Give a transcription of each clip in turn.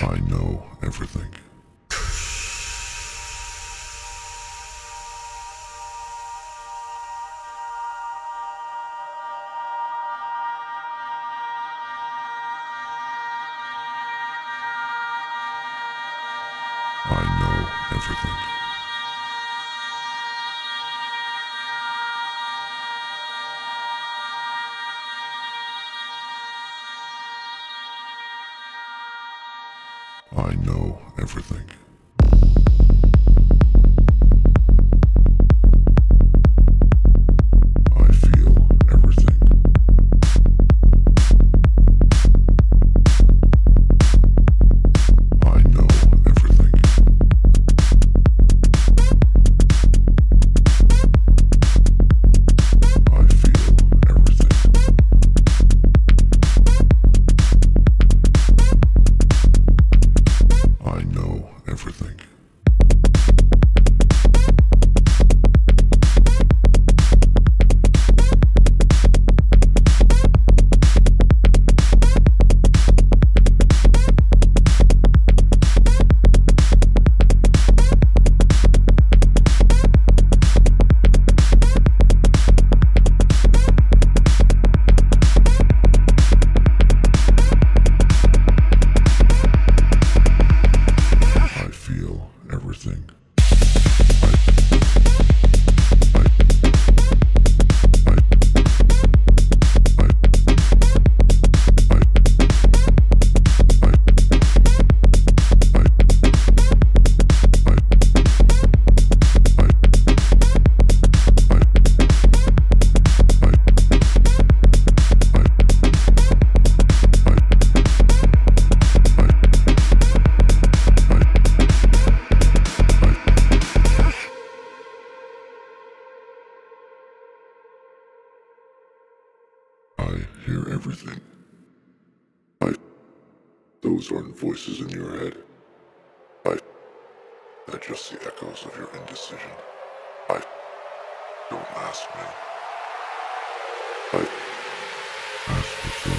I know everything. I know everything. I hear everything. Those aren't voices in your head. They're just the echoes of your indecision. Don't ask me. Ask yourself.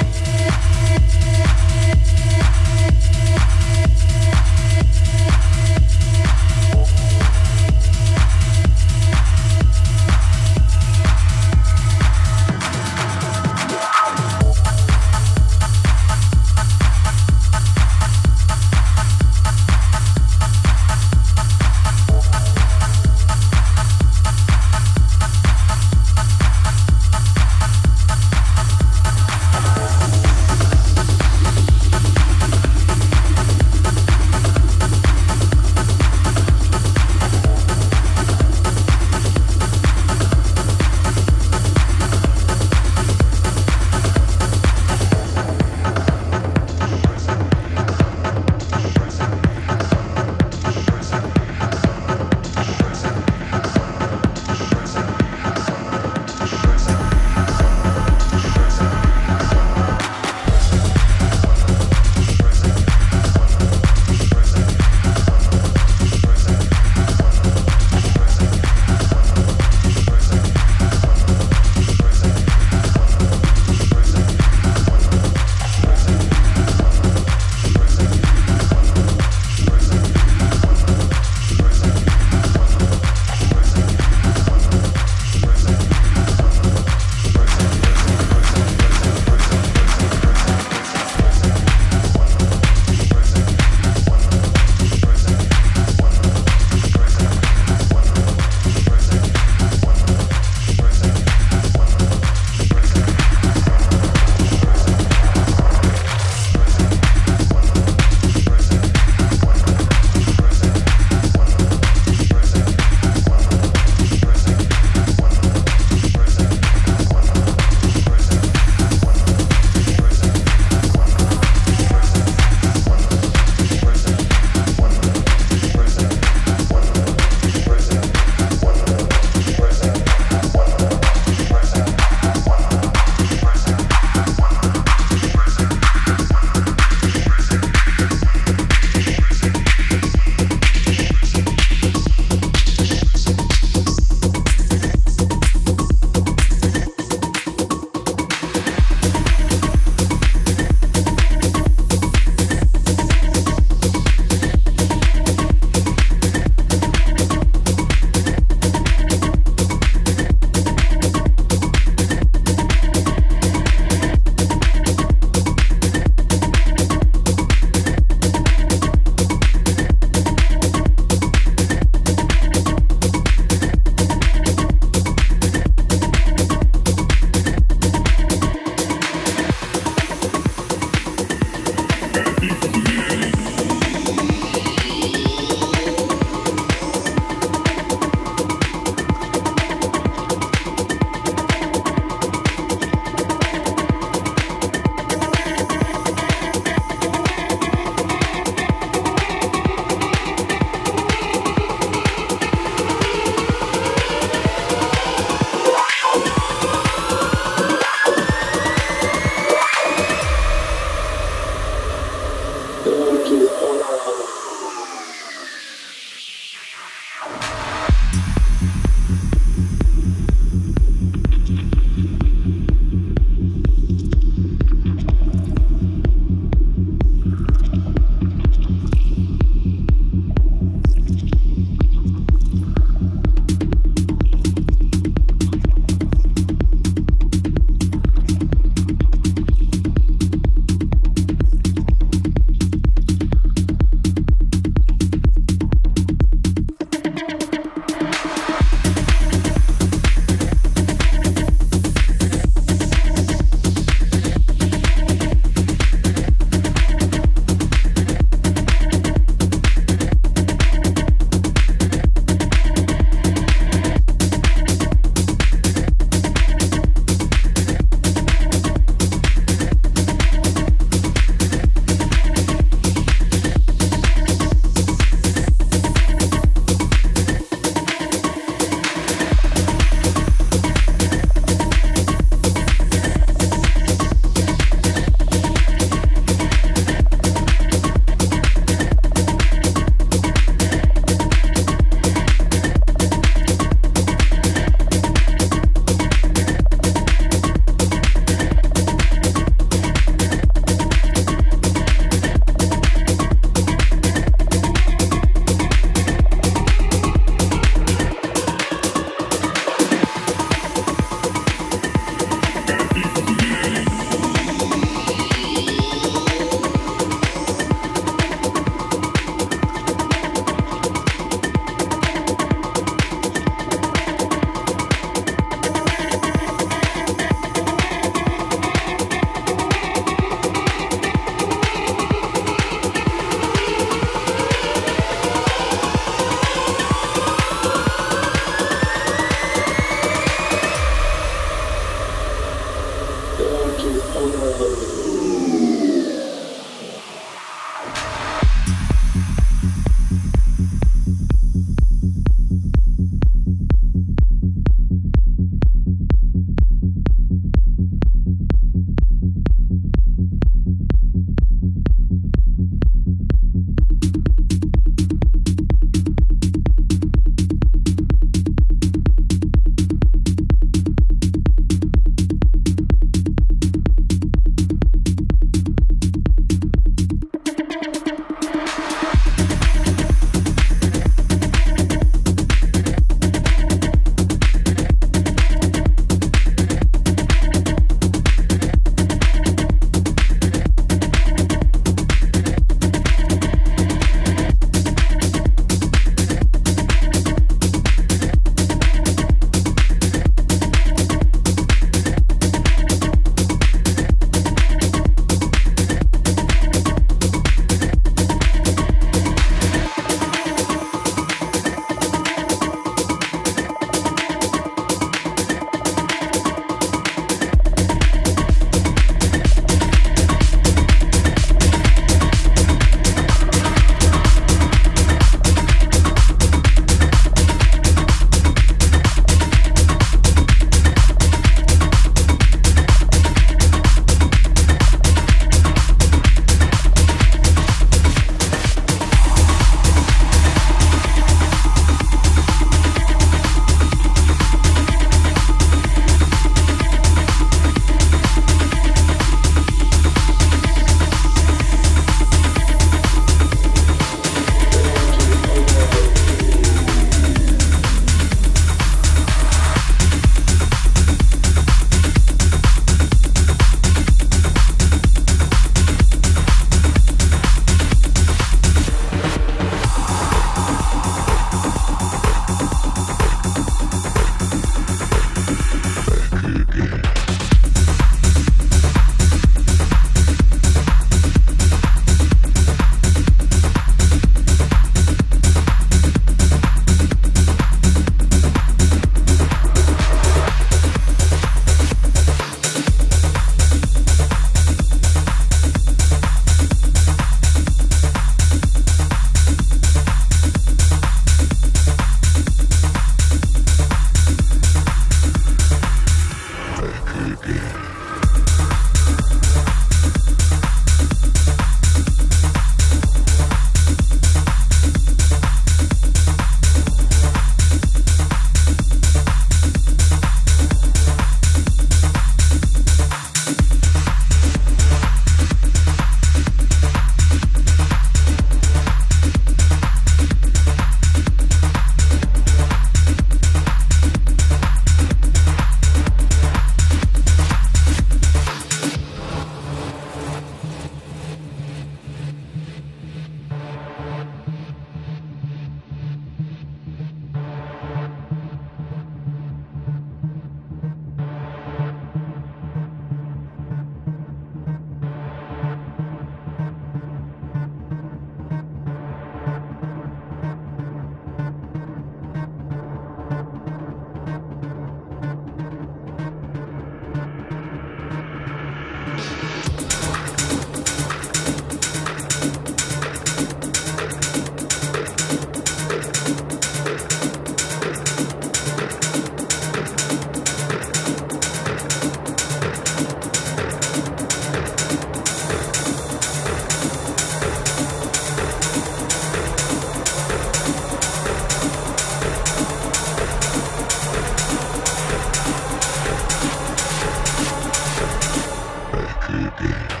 Yeah.